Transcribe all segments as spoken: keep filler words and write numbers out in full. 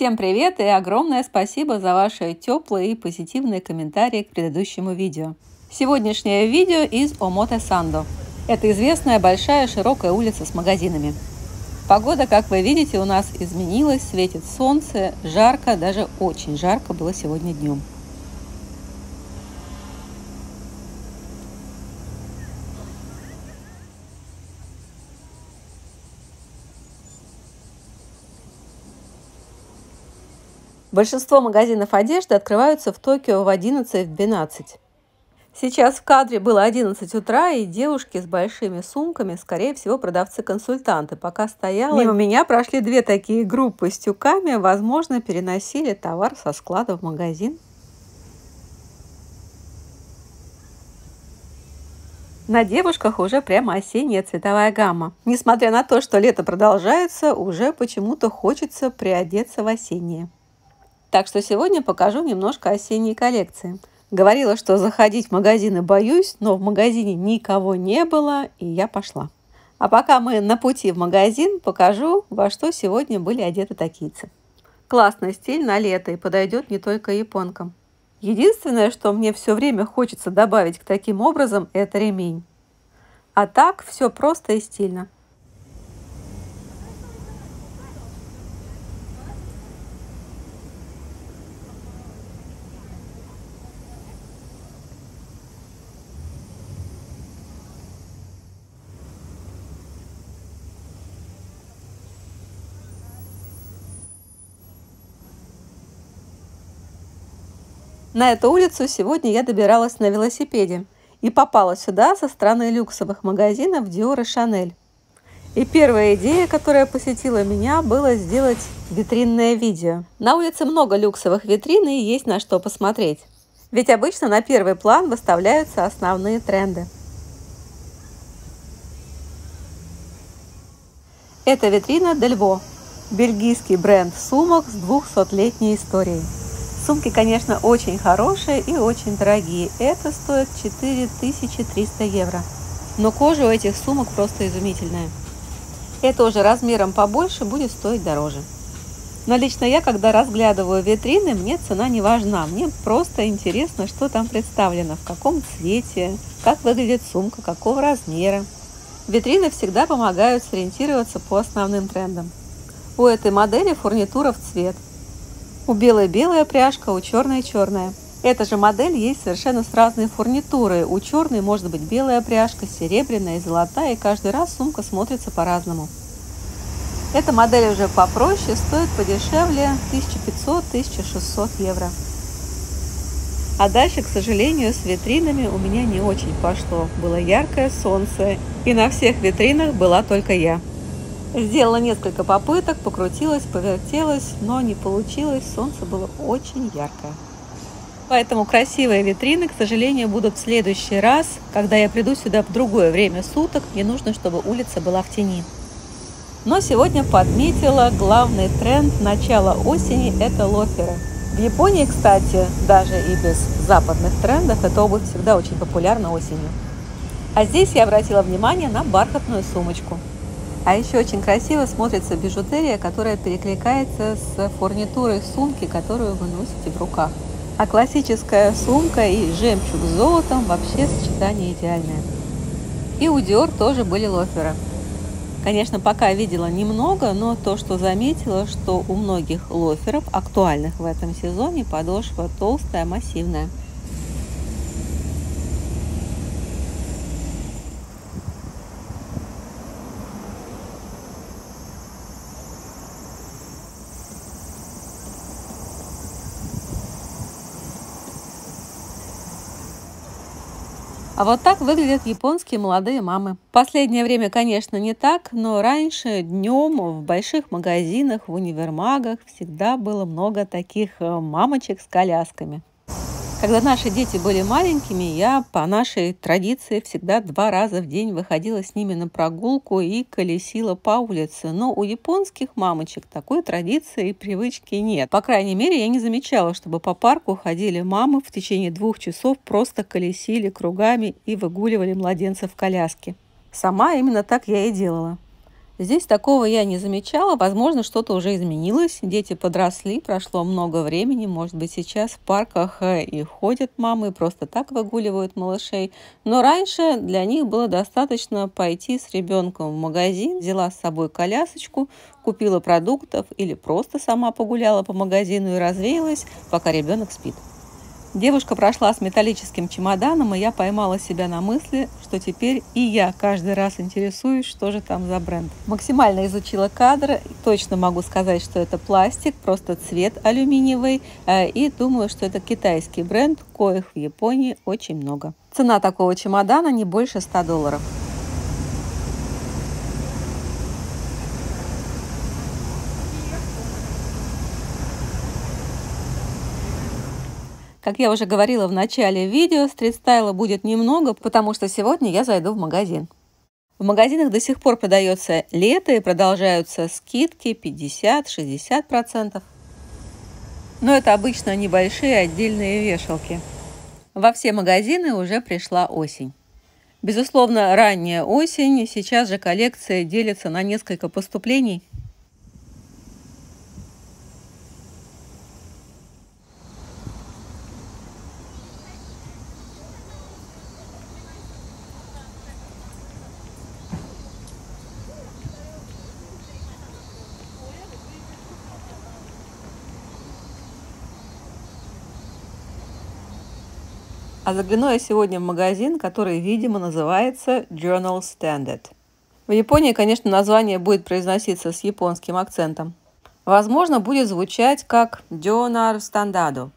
Всем привет и огромное спасибо за ваши теплые и позитивные комментарии к предыдущему видео. Сегодняшнее видео из Омоте-Сандо. Это известная большая широкая улица с магазинами. Погода, как вы видите, у нас изменилась, светит солнце, жарко, даже очень жарко было сегодня днем. Большинство магазинов одежды открываются в Токио в одиннадцать-двенадцать. Сейчас в кадре было одиннадцать утра, и девушки с большими сумками, скорее всего, продавцы-консультанты, пока стояла. Мимо меня прошли две такие группы с тюками, возможно, переносили товар со склада в магазин. На девушках уже прямо осенняя цветовая гамма. Несмотря на то, что лето продолжается, уже почему-то хочется приодеться в осеннее. Так что сегодня покажу немножко осенней коллекции. Говорила, что заходить в магазины боюсь, но в магазине никого не было, и я пошла. А пока мы на пути в магазин, покажу, во что сегодня были одеты токийцы. Классный стиль на лето и подойдет не только японкам. Единственное, что мне все время хочется добавить к таким образом, это ремень. А так все просто и стильно. На эту улицу сегодня я добиралась на велосипеде и попала сюда со стороны люксовых магазинов Dior и Chanel. И первая идея, которая посетила меня, была сделать витринное видео. На улице много люксовых витрин и есть на что посмотреть. Ведь обычно на первый план выставляются основные тренды. Это витрина Delvaux, бельгийский бренд сумок с двухсотлетней историей. Сумки, конечно, очень хорошие и очень дорогие. Это стоит четыре тысячи триста евро. Но кожа у этих сумок просто изумительная. Это уже размером побольше будет стоить дороже. Но лично я, когда разглядываю витрины, мне цена не важна. Мне просто интересно, что там представлено, в каком цвете, как выглядит сумка, какого размера. Витрины всегда помогают сориентироваться по основным трендам. У этой модели фурнитура в цвет. У белой белая пряжка, у черной черная. Эта же модель есть совершенно с разной фурнитурой. У черной может быть белая пряжка, серебряная и золотая, и каждый раз сумка смотрится по-разному. Эта модель уже попроще, стоит подешевле тысяча пятьсот — тысяча шестьсот евро. А дальше, к сожалению, с витринами у меня не очень пошло. Было яркое солнце, и на всех витринах была только я. Сделала несколько попыток, покрутилась, повертелась, но не получилось, солнце было очень яркое. Поэтому красивые витрины, к сожалению, будут в следующий раз, когда я приду сюда в другое время суток, мне нужно, чтобы улица была в тени. Но сегодня подметила главный тренд начала осени – это лоферы. В Японии, кстати, даже и без западных трендов, эта обувь всегда очень популярна осенью. А здесь я обратила внимание на бархатную сумочку. А еще очень красиво смотрится бижутерия, которая перекликается с фурнитурой сумки, которую вы носите в руках. А классическая сумка и жемчуг с золотом вообще сочетание идеальное. И у Dior тоже были лоферы. Конечно, пока видела немного, но то, что заметила, что у многих лоферов, актуальных в этом сезоне, подошва толстая, массивная. А вот так выглядят японские молодые мамы. Последнее время, конечно, не так, но раньше днем в больших магазинах, в универмагах всегда было много таких мамочек с колясками. Когда наши дети были маленькими, я по нашей традиции всегда два раза в день выходила с ними на прогулку и колесила по улице. Но у японских мамочек такой традиции и привычки нет. По крайней мере, я не замечала, чтобы по парку ходили мамы в течение двух часов, просто колесили кругами и выгуливали младенцев в коляске. Сама именно так я и делала. Здесь такого я не замечала, возможно, что-то уже изменилось, дети подросли, прошло много времени, может быть, сейчас в парках и ходят мамы, просто так выгуливают малышей. Но раньше для них было достаточно пойти с ребенком в магазин, взяла с собой колясочку, купила продуктов или просто сама погуляла по магазину и развеялась, пока ребенок спит. Девушка прошла с металлическим чемоданом, и я поймала себя на мысли, что теперь и я каждый раз интересуюсь, что же там за бренд. Максимально изучила кадр, точно могу сказать, что это пластик, просто цвет алюминиевый, и думаю, что это китайский бренд, коих в Японии очень много. Цена такого чемодана не больше ста долларов. Как я уже говорила в начале видео, стрит-стайла будет немного, потому что сегодня я зайду в магазин. В магазинах до сих пор продается лето и продолжаются скидки пятьдесят-шестьдесят процентов. Но это обычно небольшие отдельные вешалки. Во все магазины уже пришла осень. Безусловно, ранняя осень, сейчас же коллекция делится на несколько поступлений. А загляну я сегодня в магазин, который, видимо, называется Journal Standard. В Японии, конечно, название будет произноситься с японским акцентом. Возможно, будет звучать как Journal Standard.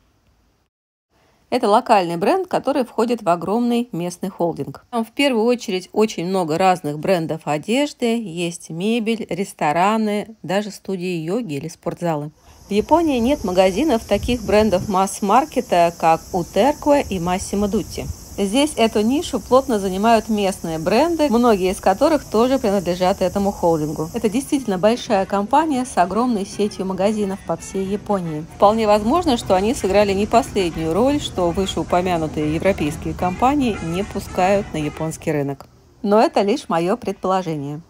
Это локальный бренд, который входит в огромный местный холдинг. Там в первую очередь очень много разных брендов одежды, есть мебель, рестораны, даже студии йоги или спортзалы. В Японии нет магазинов таких брендов масс-маркета, как Утерква и Массимо Дутти. Здесь эту нишу плотно занимают местные бренды, многие из которых тоже принадлежат этому холдингу. Это действительно большая компания с огромной сетью магазинов по всей Японии. Вполне возможно, что они сыграли не последнюю роль, что вышеупомянутые европейские компании не пускают на японский рынок. Но это лишь мое предположение.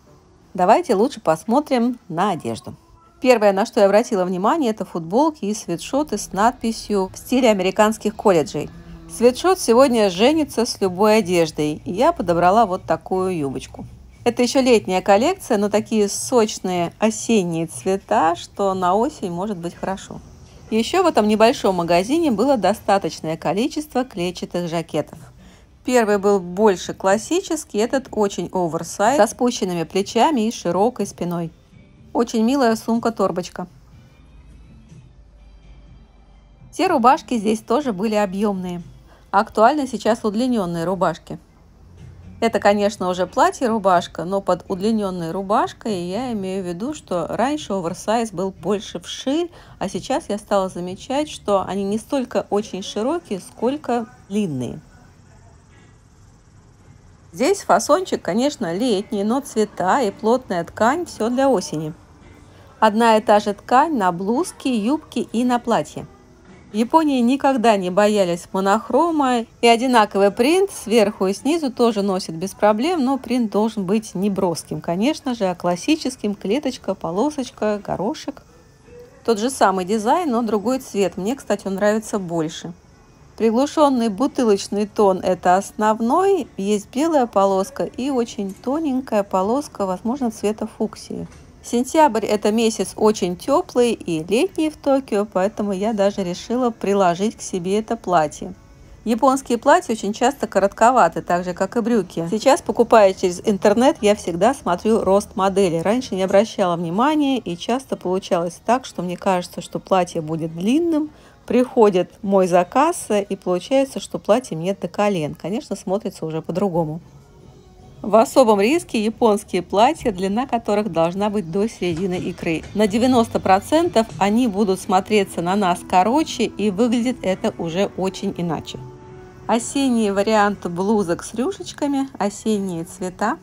Давайте лучше посмотрим на одежду. Первое, на что я обратила внимание, это футболки и свитшоты с надписью в стиле американских колледжей. Свитшот сегодня женится с любой одеждой, и я подобрала вот такую юбочку. Это еще летняя коллекция, но такие сочные осенние цвета, что на осень может быть хорошо. Еще в этом небольшом магазине было достаточное количество клетчатых жакетов. Первый был больше классический, этот очень оверсайз, со спущенными плечами и широкой спиной. Очень милая сумка-торбочка. Те рубашки здесь тоже были объемные. Актуальны сейчас удлиненные рубашки. Это, конечно, уже платье-рубашка, но под удлиненной рубашкой я имею в виду, что раньше оверсайз был больше вширь, а сейчас я стала замечать, что они не столько очень широкие, сколько длинные. Здесь фасончик, конечно, летний, но цвета и плотная ткань – все для осени. Одна и та же ткань на блузки, юбки и на платье. В Японии никогда не боялись монохрома, и одинаковый принт сверху и снизу тоже носят без проблем, но принт должен быть не броским, конечно же, а классическим – клеточка, полосочка, горошек. Тот же самый дизайн, но другой цвет. Мне, кстати, он нравится больше. Приглушенный бутылочный тон – это основной, есть белая полоска и очень тоненькая полоска, возможно, цвета фуксии. Сентябрь – это месяц очень теплый и летний в Токио, поэтому я даже решила приложить к себе это платье. Японские платья очень часто коротковаты, так же, как и брюки. Сейчас, покупая через интернет, я всегда смотрю рост модели. Раньше не обращала внимания, и часто получалось так, что мне кажется, что платье будет длинным, приходит мой заказ, и получается, что платье мне до колен. Конечно, смотрится уже по-другому. В особом риске японские платья, длина которых должна быть до середины икры. На девяносто процентов они будут смотреться на нас короче, и выглядит это уже очень иначе. Осенние варианты блузок с рюшечками, осенние цвета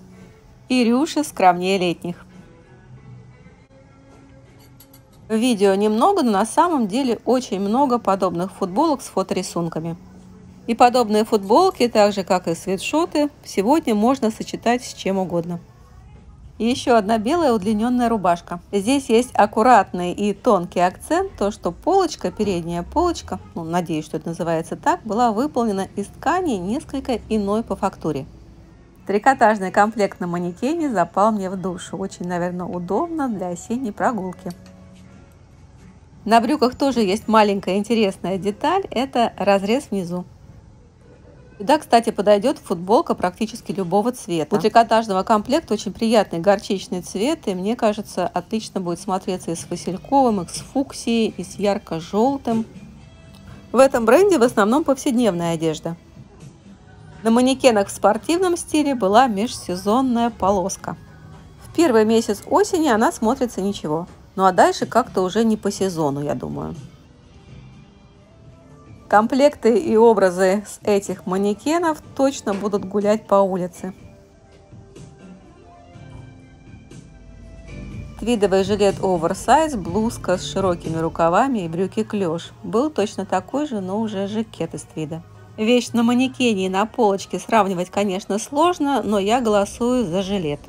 и рюши скромнее летних. Видео немного, но на самом деле очень много подобных футболок с фоторисунками. И подобные футболки, так же как и свитшоты, сегодня можно сочетать с чем угодно. И еще одна белая удлиненная рубашка. Здесь есть аккуратный и тонкий акцент, то что полочка, передняя полочка, ну, надеюсь, что это называется так, была выполнена из ткани несколько иной по фактуре. Трикотажный комплект на манекене запал мне в душу. Очень, наверное, удобно для осенней прогулки. На брюках тоже есть маленькая интересная деталь, это разрез внизу. Сюда, кстати, подойдет футболка практически любого цвета. У трикотажного комплекта очень приятный горчичный цвет, и мне кажется, отлично будет смотреться и с васильковым, и с фуксией, и с ярко-желтым. В этом бренде в основном повседневная одежда. На манекенах в спортивном стиле была межсезонная полоска. В первый месяц осени она смотрится ничего, ну а дальше как-то уже не по сезону, я думаю. Комплекты и образы с этих манекенов точно будут гулять по улице. Твидовый жилет оверсайз, блузка с широкими рукавами и брюки-клеш. Был точно такой же, но уже жакет из твида. Вещь на манекене и на полочке сравнивать, конечно, сложно, но я голосую за жилет.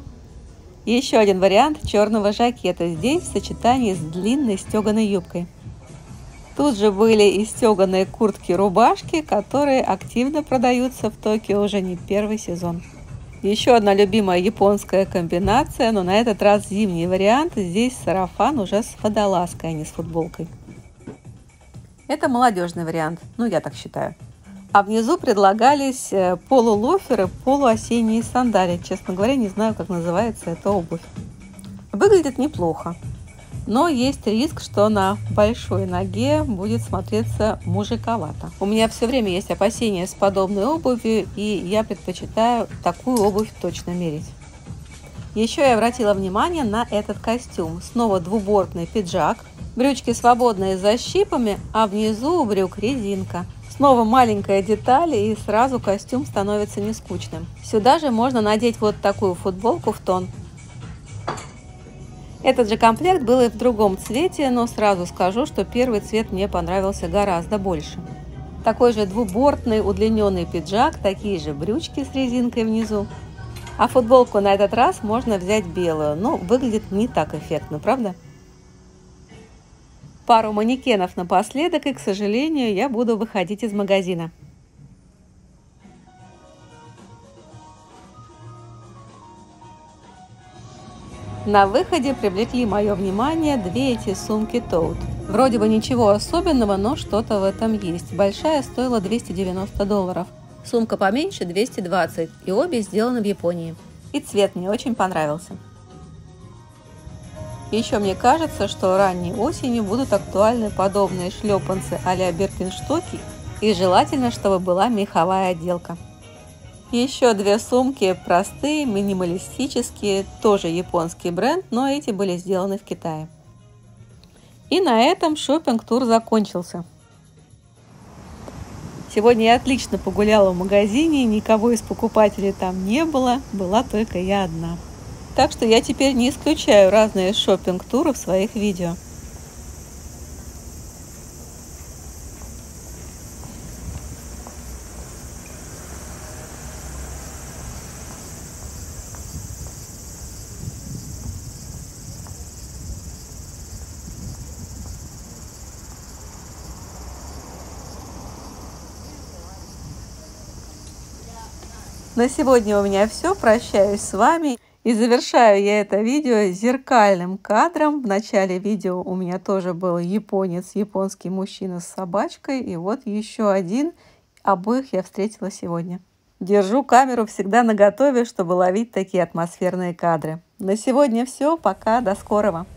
Еще один вариант черного жакета, здесь в сочетании с длинной стеганой юбкой. Тут же были и стеганые куртки-рубашки, которые активно продаются в Токио уже не первый сезон. Еще одна любимая японская комбинация, но на этот раз зимний вариант. Здесь сарафан уже с водолазкой, а не с футболкой. Это молодежный вариант, ну я так считаю. А внизу предлагались полулоферы, полуосенние сандали. Честно говоря, не знаю, как называется эта обувь. Выглядит неплохо. Но есть риск, что на большой ноге будет смотреться мужиковато. У меня все время есть опасения с подобной обувью, и я предпочитаю такую обувь точно мерить. Еще я обратила внимание на этот костюм. Снова двубортный пиджак, брючки свободные со щипами, а внизу у брюк резинка. Снова маленькая деталь, и сразу костюм становится нескучным. Сюда же можно надеть вот такую футболку в тон. Этот же комплект был и в другом цвете, но сразу скажу, что первый цвет мне понравился гораздо больше. Такой же двубортный удлиненный пиджак, такие же брючки с резинкой внизу. А футболку на этот раз можно взять белую, но выглядит не так эффектно, правда? Пару манекенов напоследок, и, к сожалению, я буду выходить из магазина. На выходе привлекли мое внимание две эти сумки Tote. Вроде бы ничего особенного, но что-то в этом есть. Большая стоила двести девяносто долларов, сумка поменьше двести двадцать, и обе сделаны в Японии. И цвет мне очень понравился. Еще мне кажется, что ранней осенью будут актуальны подобные шлепанцы а-ля Беркинштоки, и желательно, чтобы была меховая отделка. Еще две сумки простые, минималистические, тоже японский бренд, но эти были сделаны в Китае. И на этом шопинг-тур закончился. Сегодня я отлично погуляла в магазине, никого из покупателей там не было, была только я одна. Так что я теперь не исключаю разные шопинг-туры в своих видео. На сегодня у меня все. Прощаюсь с вами. И завершаю я это видео зеркальным кадром. В начале видео у меня тоже был японец, японский мужчина с собачкой. И вот еще один. Обоих я встретила сегодня. Держу камеру всегда наготове, чтобы ловить такие атмосферные кадры. На сегодня все. Пока. До скорого.